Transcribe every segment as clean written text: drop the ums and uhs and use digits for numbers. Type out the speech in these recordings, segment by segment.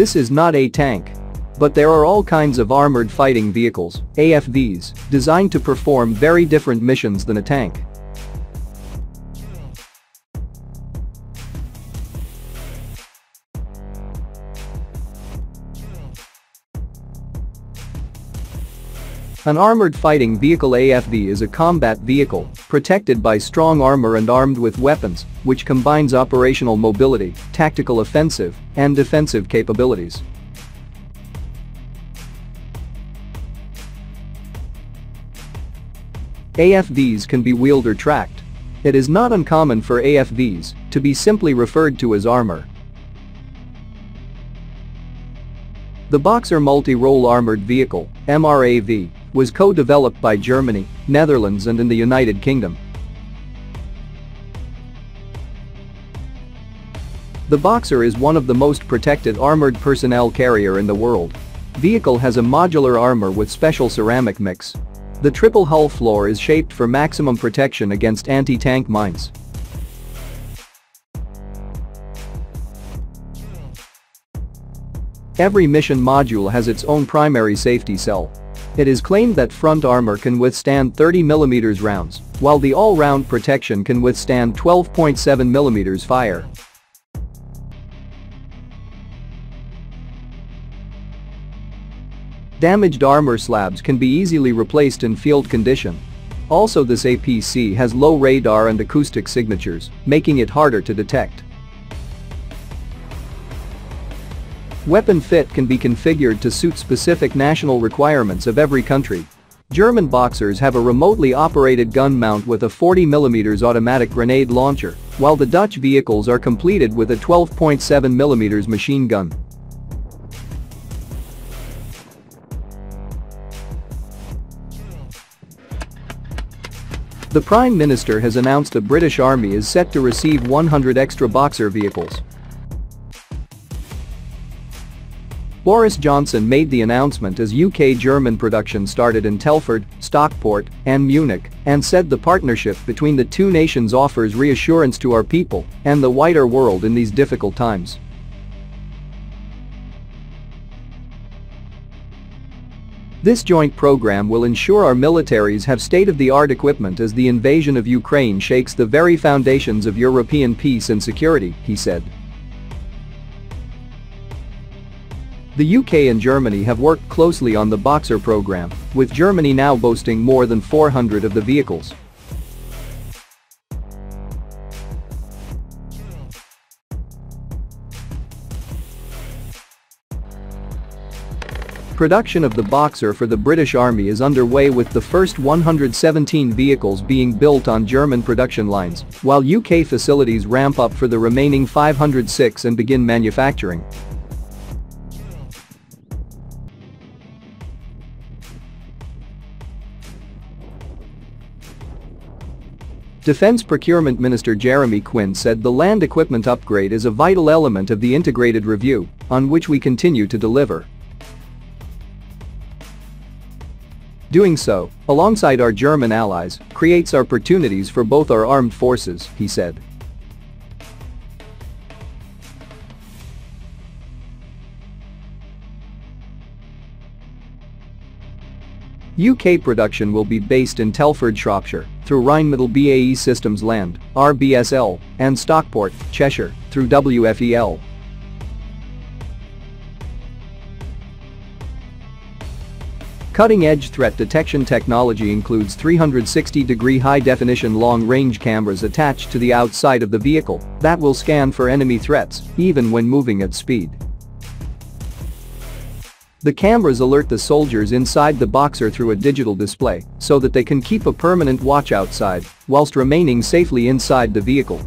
This is not a tank. But there are all kinds of armored fighting vehicles, AFVs, designed to perform very different missions than a tank. An armored fighting vehicle AFV is a combat vehicle, protected by strong armor and armed with weapons, which combines operational mobility, tactical offensive, and defensive capabilities. AFVs can be wheeled or tracked. It is not uncommon for AFVs to be simply referred to as armor. The Boxer Multi-Role Armored Vehicle, MRAV, was co-developed by Germany, Netherlands and in the United Kingdom. The Boxer is one of the most protected armored personnel carrier in the world. Vehicle has a modular armor with special ceramic mix. The triple hull floor is shaped for maximum protection against anti-tank mines. Every mission module has its own primary safety cell. It is claimed that front armor can withstand 30mm rounds, while the all-round protection can withstand 12.7mm fire. Damaged armor slabs can be easily replaced in field condition. Also, this APC has low radar and acoustic signatures, making it harder to detect. Weapon fit can be configured to suit specific national requirements of every country. German Boxers have a remotely operated gun mount with a 40mm automatic grenade launcher, while the Dutch vehicles are completed with a 12.7mm machine gun. The Prime Minister has announced the British Army is set to receive 100 extra Boxer vehicles. Boris Johnson made the announcement as UK-German production started in Telford, Stockport, and Munich, and said the partnership between the two nations offers reassurance to our people and the wider world in these difficult times. This joint program will ensure our militaries have state-of-the-art equipment as the invasion of Ukraine shakes the very foundations of European peace and security, he said. The UK and Germany have worked closely on the Boxer program, with Germany now boasting more than 400 of the vehicles. Production of the Boxer for the British Army is underway, with the first 117 vehicles being built on German production lines, while UK facilities ramp up for the remaining 506 and begin manufacturing. Defence Procurement Minister Jeremy Quinn said the land equipment upgrade is a vital element of the integrated review, on which we continue to deliver. Doing so, alongside our German allies, creates opportunities for both our armed forces, he said. UK production will be based in Telford, Shropshire, through Rheinmetall BAE Systems Land, RBSL, and Stockport, Cheshire, through WFEL. Cutting-edge threat detection technology includes 360-degree high-definition long-range cameras attached to the outside of the vehicle that will scan for enemy threats, even when moving at speed. The cameras alert the soldiers inside the Boxer through a digital display so that they can keep a permanent watch outside whilst remaining safely inside the vehicle.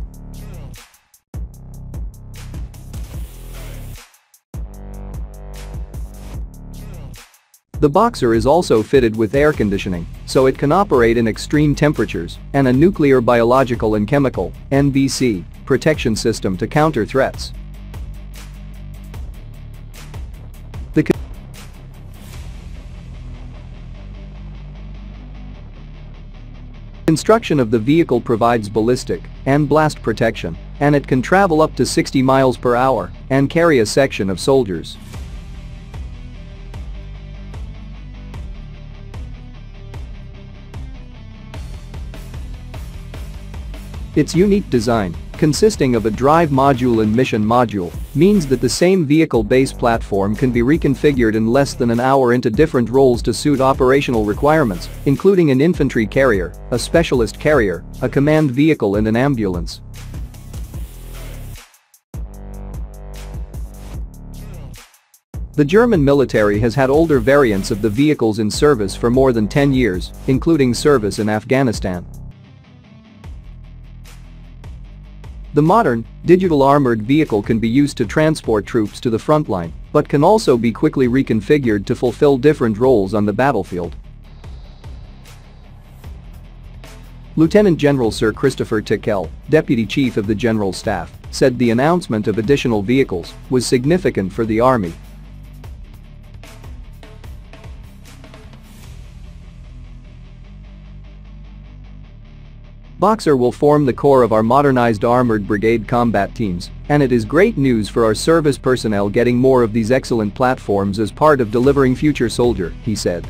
The Boxer is also fitted with air conditioning, so it can operate in extreme temperatures, and a nuclear, biological and chemical (NBC) protection system to counter threats. The construction of the vehicle provides ballistic and blast protection, and it can travel up to 60 miles per hour and carry a section of soldiers. Its unique design, consisting of a drive module and mission module, means that the same vehicle-based platform can be reconfigured in less than an hour into different roles to suit operational requirements, including an infantry carrier, a specialist carrier, a command vehicle and an ambulance. The German military has had older variants of the vehicles in service for more than 10 years, including service in Afghanistan. The modern, digital armored vehicle can be used to transport troops to the front line, but can also be quickly reconfigured to fulfill different roles on the battlefield. Lieutenant General Sir Christopher Tickell, Deputy Chief of the General Staff, said the announcement of additional vehicles was significant for the Army. Boxer will form the core of our modernized armored brigade combat teams, and it is great news for our service personnel getting more of these excellent platforms as part of delivering future soldier, he said.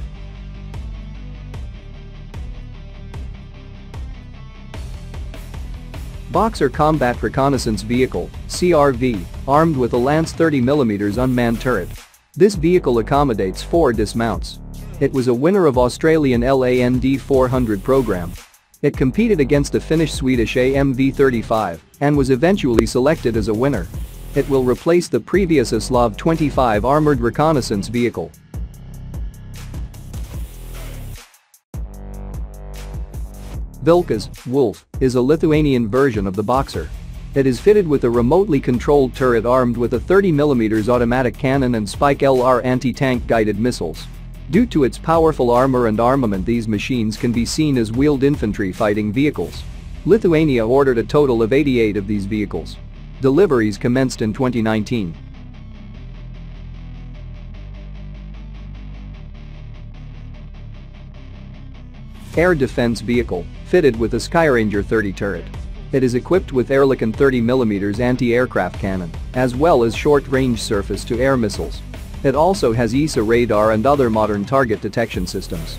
Boxer Combat Reconnaissance Vehicle, CRV, armed with a Lance 30mm unmanned turret. This vehicle accommodates 4 dismounts. It was a winner of Australian LAND 400 program. It competed against the Finnish-Swedish AMV-35 and was eventually selected as a winner. It will replace the previous ISlav 25 armored reconnaissance vehicle. Vilkas, Wolf, is a Lithuanian version of the Boxer. It is fitted with a remotely controlled turret armed with a 30mm automatic cannon and Spike LR anti-tank guided missiles. Due to its powerful armor and armament, these machines can be seen as wheeled infantry fighting vehicles. Lithuania ordered a total of 88 of these vehicles. Deliveries commenced in 2019. Air Defense Vehicle, fitted with a Skyranger 30 turret. It is equipped with Oerlikon 30mm anti-aircraft cannon, as well as short-range surface-to-air missiles. It also has ESA radar and other modern target detection systems.